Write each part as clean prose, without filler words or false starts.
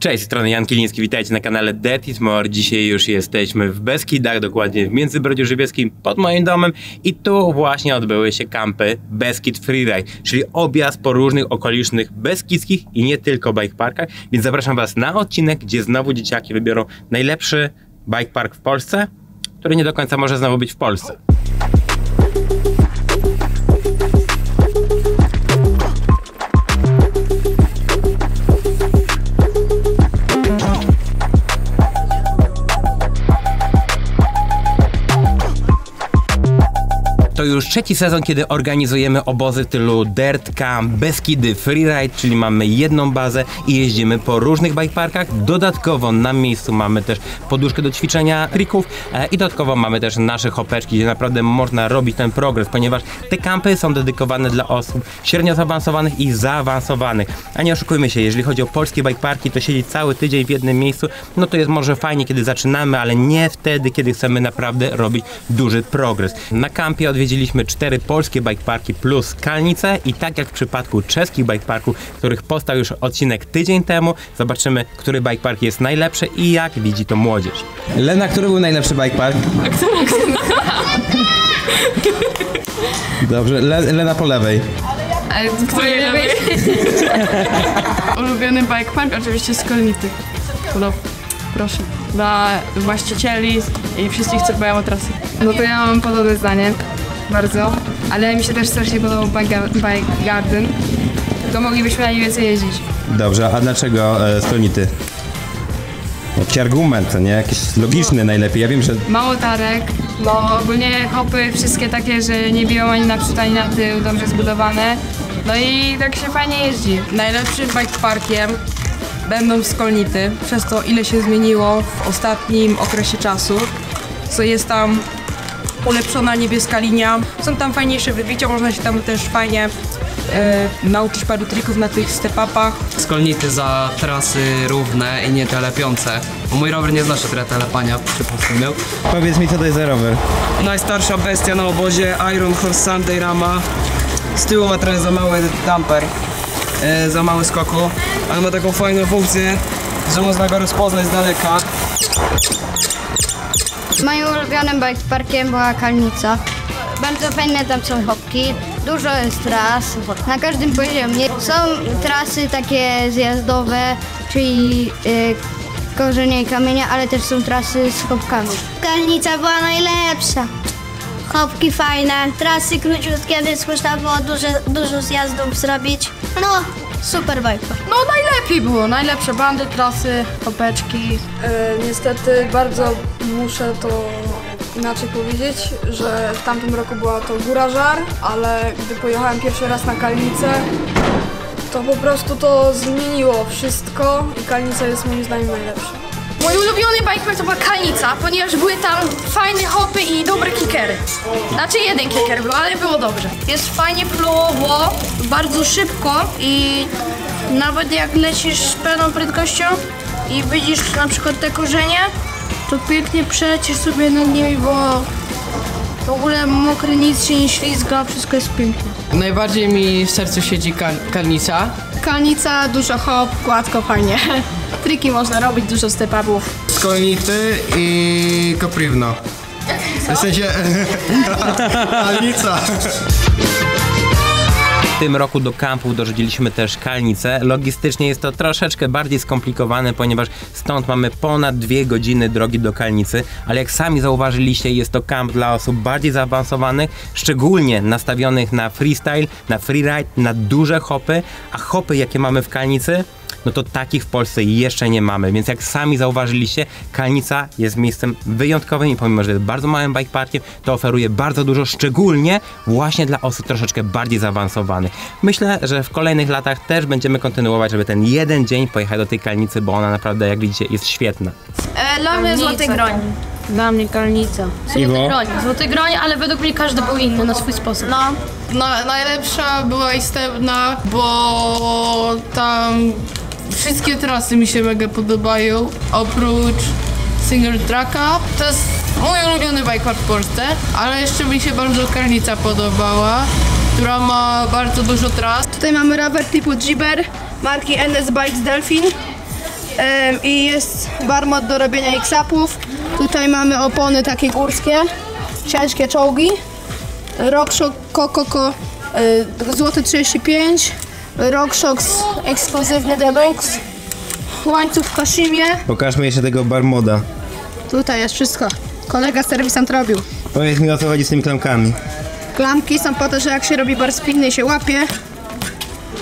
Cześć, z strony Jan Kiliński, witajcie na kanale Dirt It More. Dzisiaj już jesteśmy w Beskidach, dokładnie w Międzybrodziu Żywieckim pod moim domem i tu właśnie odbyły się kampy Beskid Freeride, czyli objazd po różnych okolicznych beskidzkich i nie tylko bike parkach, więc zapraszam Was na odcinek, gdzie znowu dzieciaki wybiorą najlepszy bike park w Polsce, który nie do końca może znowu być w Polsce. To już trzeci sezon, kiedy organizujemy obozy tylu Dirt Camp, Beskidy, Freeride, czyli mamy jedną bazę i jeździmy po różnych bikeparkach. Dodatkowo na miejscu mamy też poduszkę do ćwiczenia trików i dodatkowo mamy też nasze hopeczki, gdzie naprawdę można robić ten progres, ponieważ te kampy są dedykowane dla osób średnio zaawansowanych i zaawansowanych. A nie oszukujmy się, jeżeli chodzi o polskie bikeparki, to siedzieć cały tydzień w jednym miejscu, no to jest może fajnie, kiedy zaczynamy, ale nie wtedy, kiedy chcemy naprawdę robić duży progres. Na kampie odwiedziliśmy 4 polskie bikeparki plus Kalnicę i tak jak w przypadku czeskich bikeparków, których powstał już odcinek tydzień temu, zobaczymy, który bikepark jest najlepszy i jak widzi to młodzież. Lena, który był najlepszy bikepark? Dobrze, Lena po lewej. Po lewej? Ulubiony bikepark oczywiście Skolnity. Proszę. Dla właścicieli i wszystkich, co dbają o trasy. No to ja mam podobne zdanie. Bardzo, ale mi się też strasznie podobał Bike Garden, to moglibyśmy na nim więcej jeździć. Dobrze, a dlaczego Skolnity? Jakiś argument, nie? Jakiś logiczny najlepiej, ja wiem, że... Mało tarek, bo ogólnie hopy wszystkie takie, że nie biją ani naprzód, ani na tył, dobrze zbudowane, no i tak się fajnie jeździ. Najlepszym bikeparkiem będą Skolnity, przez to ile się zmieniło w ostatnim okresie czasu, co jest tam ulepszona niebieska linia. Są tam fajniejsze wybicia, można się tam też fajnie nauczyć paru trików na tych step-upach. Skolnity za trasy równe i nie telepiące. Mój rower nie znaczy tyle telepania, przypuszczam. Powiedz mi, co to jest za rower? Najstarsza bestia na obozie, Iron Horse Sunday rama. Z tyłu ma trochę za mały damper, za mały skoku, ale ma taką fajną funkcję, że można go rozpoznać z daleka. Moim ulubionym bikeparkiem była Kalnica. Bardzo fajne tam są hopki, dużo jest tras na każdym poziomie. Są trasy takie zjazdowe, czyli korzenie i kamienia, ale też są trasy z hopkami. Kalnica była najlepsza. Hopki fajne, trasy króciutkie, więc można było dużo zjazdów zrobić. No, super bikepark. No najlepiej było, najlepsze bandy, trasy, hopeczki. Niestety bardzo muszę to inaczej powiedzieć, że w tamtym roku była to Góra Żar, ale gdy pojechałem pierwszy raz na Kalnicę, to po prostu to zmieniło wszystko i Kalnica jest moim zdaniem najlepsza. Mój ulubiony bikepark to była Kalnica, ponieważ były tam fajne hopy i dobre kickery. Znaczy jeden kicker był, ale było dobrze. Jest fajnie pluowo, bardzo szybko i nawet jak lecisz z pełną prędkością i widzisz na przykład te korzenie, to pięknie przelecisz sobie nad nimi, bo w ogóle mokry nic się nie ślizga, wszystko jest piękne. Najbardziej mi w sercu siedzi Kalnica. Kalnica, dużo hop, gładko, fajnie. Triki można robić, dużo step-upów. Skolnity i Koprivná. W sensie... Kalnica. W tym roku do kampu dorzuciliśmy też Kalnicę. Logistycznie jest to troszeczkę bardziej skomplikowane, ponieważ stąd mamy ponad 2 godziny drogi do Kalnicy, ale jak sami zauważyliście, jest to kamp dla osób bardziej zaawansowanych, szczególnie nastawionych na freestyle, na freeride, na duże hopy, a hopy jakie mamy w Kalnicy, no to takich w Polsce jeszcze nie mamy, więc jak sami zauważyliście, Kalnica jest miejscem wyjątkowym i pomimo, że jest bardzo małym bikeparkiem, to oferuje bardzo dużo, szczególnie właśnie dla osób troszeczkę bardziej zaawansowanych. Myślę, że w kolejnych latach też będziemy kontynuować, żeby ten jeden dzień pojechać do tej Kalnicy, bo ona naprawdę, jak widzicie, jest świetna. Dla mnie Złote Gronie. Dla mnie Kalnica. Złote Gronie, ale według mnie każdy był inny na swój sposób. No, najlepsza była Istebna, bo tam wszystkie trasy mi się mega podobają, oprócz single tracka. To jest mój ulubiony bikepark w Polsce, ale jeszcze mi się bardzo Kalnica podobała, która ma bardzo dużo tras. Tutaj mamy rower typu Jibber marki NS Bikes Delphin. i jest barmat do robienia x-upów. Tutaj mamy opony takie górskie, ciężkie czołgi, RockShox Kokoko złoty 35, RockShox ekskluzywny Deluxe, łańcuch w Kashimie. Pokażmy jeszcze tego barmoda. Tutaj jest wszystko. Kolega serwisant robił. Powiedz mi, o co chodzi z tymi klamkami. Klamki są po to, że jak się robi bar spinny i się łapie,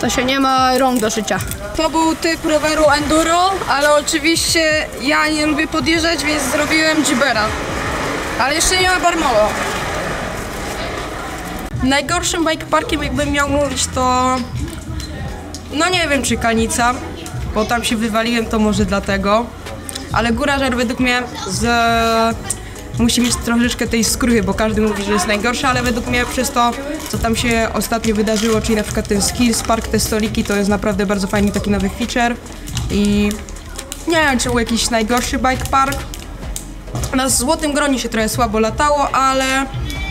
to się nie ma rąk do szycia. To był typ roweru enduro, ale oczywiście ja nie lubię podjeżdżać, więc zrobiłem jibera. Ale jeszcze nie ma barmoda. Najgorszym bikeparkiem, jakbym miał mówić, to no nie wiem, czy Kalnica, bo tam się wywaliłem, to może dlatego. Ale Góra Żar według mnie musi mieć troszeczkę tej skruchy, bo każdy mówi, że jest najgorsza, ale według mnie przez to, co tam się ostatnio wydarzyło, czyli na przykład ten skills park, te stoliki, to jest naprawdę bardzo fajny taki nowy feature. I nie wiem, czy był jakiś najgorszy bike park. Na Złotym Gronie się trochę słabo latało, ale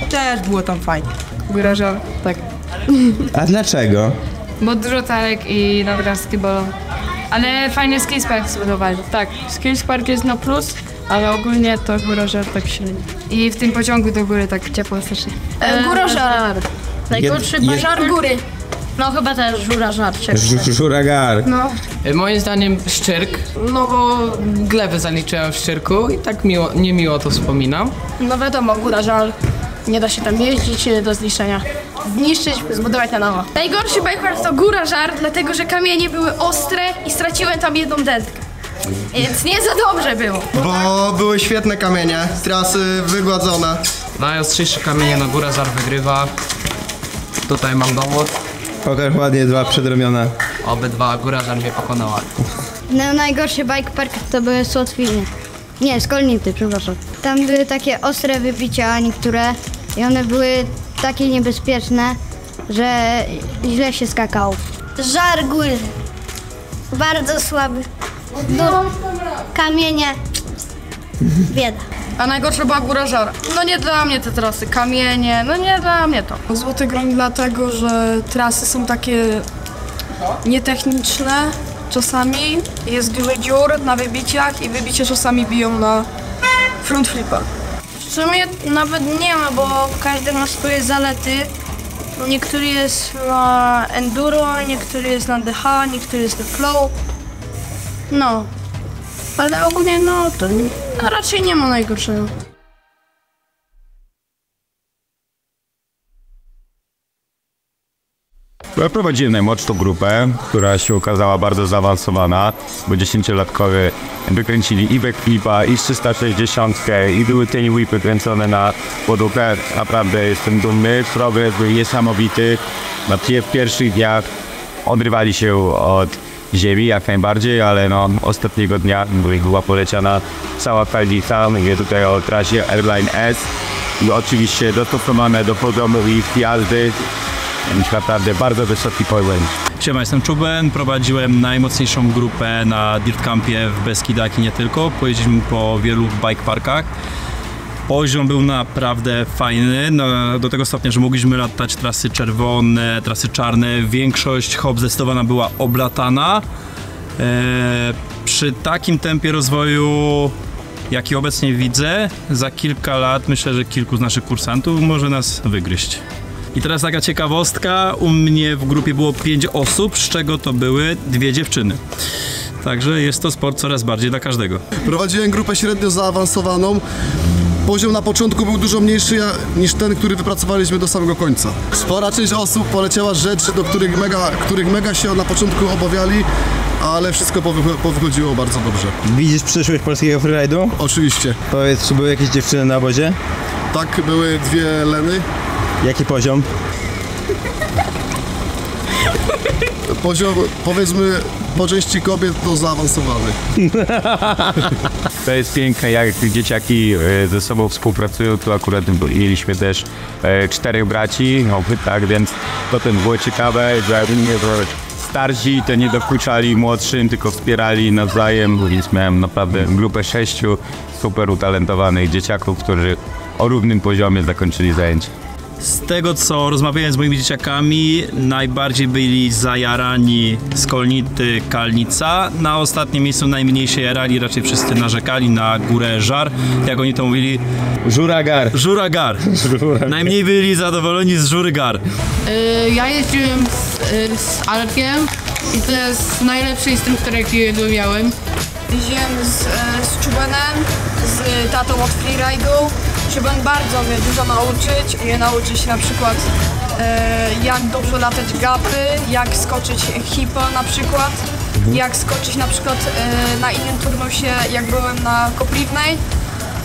też było tam fajnie. Góra Żar, tak. A dlaczego? Bo dużo tarek i nadgarstki bolą. Ale fajny skatepark zbudowali. Tak, skatepark jest na plus, ale ogólnie to Góra Żar tak średnio. I w tym pociągu do góry tak ciepło strasznie. Góra Żar. Najgorszy Żar góry. No chyba też Góra Żar. Góra Żar. No. Moim zdaniem Szczyrk, no bo glebę zaliczyłem w Szczyrku i tak miło, niemiło to wspominam. No wiadomo, Góra Żar. Nie da się tam jeździć do zniszczenia. Zniszczyć, zbudować na nowo. Najgorszy bikepark to Góra Żar, dlatego że kamienie były ostre i straciłem tam jedną dętkę. Więc nie za dobrze było. Bo były świetne kamienie, trasy wygładzone. Najostrzejsze kamienie na Góra Żar wygrywa. Tutaj mam dowód. Pokaż ładnie dwa przedramiona. Obydwa, Góra Żar mnie pokonała. No, najgorszy bikepark to były Słotwiny. Nie, Skolnity, przepraszam. Tam były takie ostre wybicia niektóre i one były takie niebezpieczne, że źle się skakało. Żar góry. Bardzo słaby. Kamienie. Bieda. A najgorsza była Góra Żar. No nie dla mnie te trasy, kamienie, no nie dla mnie to. Złoty Groń dlatego, że trasy są takie nietechniczne. Czasami jest dużo dziur na wybiciach i wybicie czasami biją na front flipa. W sumie nawet nie ma, bo każdy ma swoje zalety. Niektóry jest na enduro, niektóry jest na DH, niektóry jest na flow. No, ale ogólnie no to raczej nie ma najgorszego. Ja prowadziłem najmłodszą grupę, która się okazała bardzo zaawansowana, bo 10-latkowie wykręcili i backflipa, i 360, i były tail whipy kręcone na podłogę. Naprawdę jestem dumny, progres był niesamowity. Na pierwszych dniach odrywali się od ziemi jak najbardziej, ale no ostatniego dnia była poleciana cała Kalnica. Mówię tutaj o trasie Airline S i oczywiście dostosowane do poziomu ich jazdy. Naprawdę bardzo wysoki poziom. Siema, jestem Chuben, prowadziłem najmocniejszą grupę na Dirt Campie w Beskidach i nie tylko. Pojeździliśmy po wielu bikeparkach. Poziom był naprawdę fajny, no, do tego stopnia, że mogliśmy latać trasy czerwone, trasy czarne. Większość hop zdecydowana była oblatana. Przy takim tempie rozwoju, jaki obecnie widzę, za kilka lat myślę, że kilku z naszych kursantów może nas wygryźć. I teraz taka ciekawostka, u mnie w grupie było 5 osób, z czego to były 2 dziewczyny. Także jest to sport coraz bardziej dla każdego. Prowadziłem grupę średnio zaawansowaną. Poziom na początku był dużo mniejszy niż ten, który wypracowaliśmy do samego końca. Spora część osób poleciała rzeczy, do których mega się na początku obawiali, ale wszystko powychodziło bardzo dobrze. Widzisz przyszłość polskiego freeride'u? Oczywiście. Powiedz, czy były jakieś dziewczyny na obozie? Tak, były 2 Leny. Jaki poziom? Poziom, powiedzmy, po części kobiet to zaawansowany. To jest piękne, jak dzieciaki ze sobą współpracują. Tu akurat mieliśmy też 4 braci, no, tak, więc to ten było ciekawe, że starsi to nie dokuczali młodszym, tylko wspierali nawzajem, więc miałem naprawdę grupę 6 super utalentowanych dzieciaków, którzy o równym poziomie zakończyli zajęcie. Z tego, co rozmawiałem z moimi dzieciakami, najbardziej byli zajarani Skolnity, Kalnica. Na ostatnim miejscu najmniej się jarali, raczej wszyscy narzekali na Górę Żar. Jak oni to mówili? Żuragar. Żuragar. Żuragar. Najmniej byli zadowoleni z Żurygar. Ja jeździłem z Alkiem i to jest najlepszy instruktor, jakiego miałem. Jeździłem z Chubenem, z tatą od Freeride'u. Chuben bardzo mnie dużo nauczyć, mnie nauczyć na przykład jak dobrze latać gapy, jak skoczyć hipo na przykład, jak skoczyć na przykład na innym turnusie, jak byłem na Koprivnej,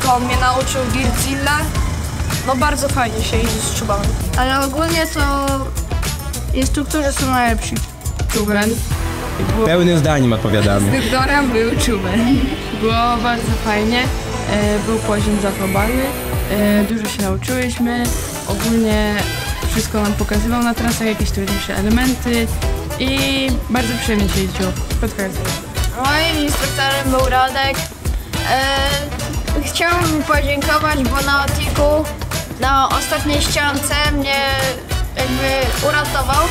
to mnie nauczył Girzilla. No bardzo fajnie się jeździ z Chubenem. Ale ogólnie to instruktorzy są najlepsi. Chuben. Pełnym zdaniem odpowiadamy. Z instruktorem był Chuben. Było bardzo fajnie. Był poziom zachowany, dużo się nauczyłyśmy, ogólnie wszystko nam pokazywał na trasach, jakieś trudniejsze elementy i bardzo przyjemnie się jeździło. Moim instruktorem był Radek. Chciałbym podziękować, bo na otiku, na ostatniej ściance mnie jakby uratował.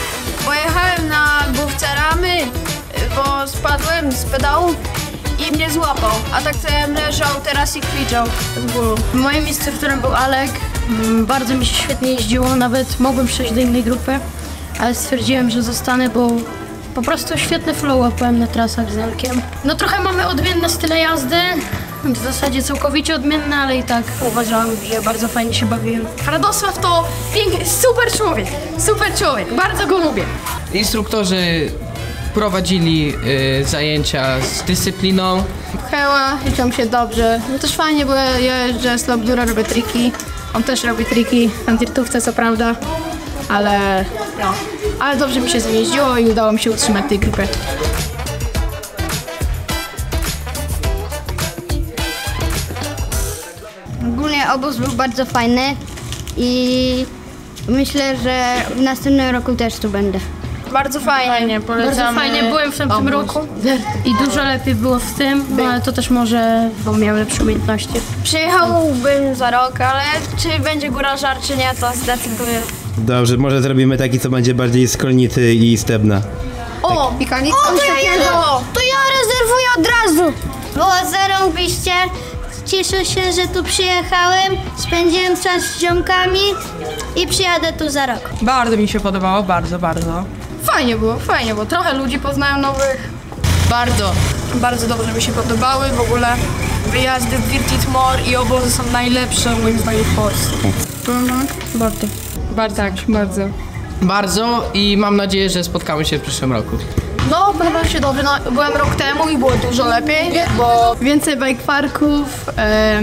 Pojechałem na główce ramy, bo spadłem z pedału i mnie złapał, a tak sobie leżał teraz i kwiczał z bólu. Moim instruktorem był Alek, bardzo mi się świetnie jeździło, nawet mogłem przejść do innej grupy, ale stwierdziłem, że zostanę, bo po prostu świetny flow łapałem na trasach z Alkiem. No trochę mamy odmienne style jazdy, w zasadzie całkowicie odmienne, ale i tak uważałem, że bardzo fajnie się bawiłem. Radosław to piękny, super człowiek, bardzo go lubię. Instruktorzy prowadzili zajęcia z dyscypliną. Pcheła, liczą się dobrze. No też fajnie, bo ja jeżdżę z Lobdura, robię triki. On też robi triki na dirtówce, co prawda, ale no, ale dobrze mi się zmieździło i udało mi się utrzymać tej grupy. Ogólnie obóz był bardzo fajny i myślę, że w następnym roku też tu będę. Bardzo fajnie. Bardzo fajnie, byłem w tamtym roku i dużo lepiej było w tym, no ale to też może, bo miałem lepsze umiejętności. Przyjechałbym za rok, ale czy będzie Góra Żar, czy nie, to zdecyduję. Dobrze, może zrobimy taki, co będzie bardziej Skolnity i Istebna. O, i Kalnica. O, to ja rezerwuję od razu. Było zarąbiście. Cieszę się, że tu przyjechałem, spędziłem czas z ziomkami i przyjadę tu za rok. Bardzo mi się podobało, bardzo. Fajnie było, trochę ludzi poznałem nowych. Bardzo dobrze mi się podobały, w ogóle wyjazdy w Dirt It More i obozy są najlepsze moim zdaniem w Polsce. Bardzo i mam nadzieję, że spotkamy się w przyszłym roku. No, bawiłam się dobrze, no, byłem rok temu i było dużo lepiej, bo więcej bike parków,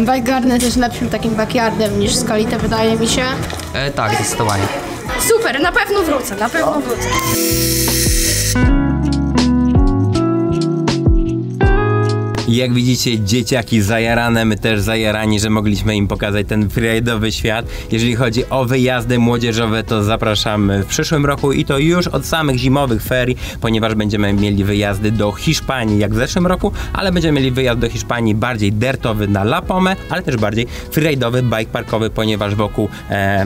bike garden jest lepszym takim backyardem niż Skolnity, wydaje mi się. Tak, zdecydowanie. Super, na pewno wrócę, Jak widzicie, dzieciaki zajarane, my też zajarani, że mogliśmy im pokazać ten freeride'owy świat. Jeżeli chodzi o wyjazdy młodzieżowe, to zapraszamy w przyszłym roku i to już od samych zimowych ferii, ponieważ będziemy mieli wyjazdy do Hiszpanii jak w zeszłym roku, ale będziemy mieli wyjazd do Hiszpanii bardziej dertowy na La Pomme, ale też bardziej freeride'owy, bike parkowy, ponieważ wokół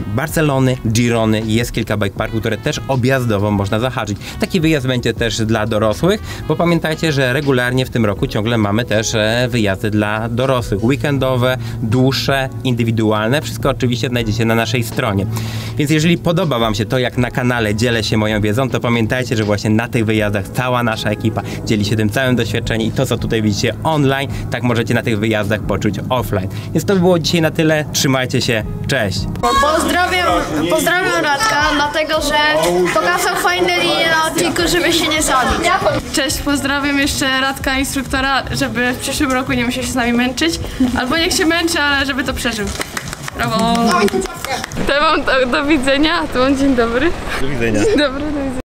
Barcelony, Girony jest kilka bike parków, które też objazdowo można zahaczyć. Taki wyjazd będzie też dla dorosłych, bo pamiętajcie, że regularnie w tym roku ciągle mamy też wyjazdy dla dorosłych, weekendowe, dłuższe, indywidualne. Wszystko oczywiście znajdziecie na naszej stronie. Więc jeżeli podoba wam się to, jak na kanale dzielę się moją wiedzą, to pamiętajcie, że właśnie na tych wyjazdach cała nasza ekipa dzieli się tym całym doświadczeniem i to, co tutaj widzicie online, tak możecie na tych wyjazdach poczuć offline. Więc to było dzisiaj na tyle. Trzymajcie się. Cześć! Pozdrawiam Radka, dlatego że pokazał fajne linie na odcinku, żeby się nie zabić. Cześć, pozdrawiam jeszcze Radka, instruktora, żeby w przyszłym roku nie musiał się z nami męczyć. Albo niech się męczy, ale żeby to przeżył. Brawo! To mam do widzenia, to mam dzień dobry. Do widzenia. Dzień dobry, do widzenia.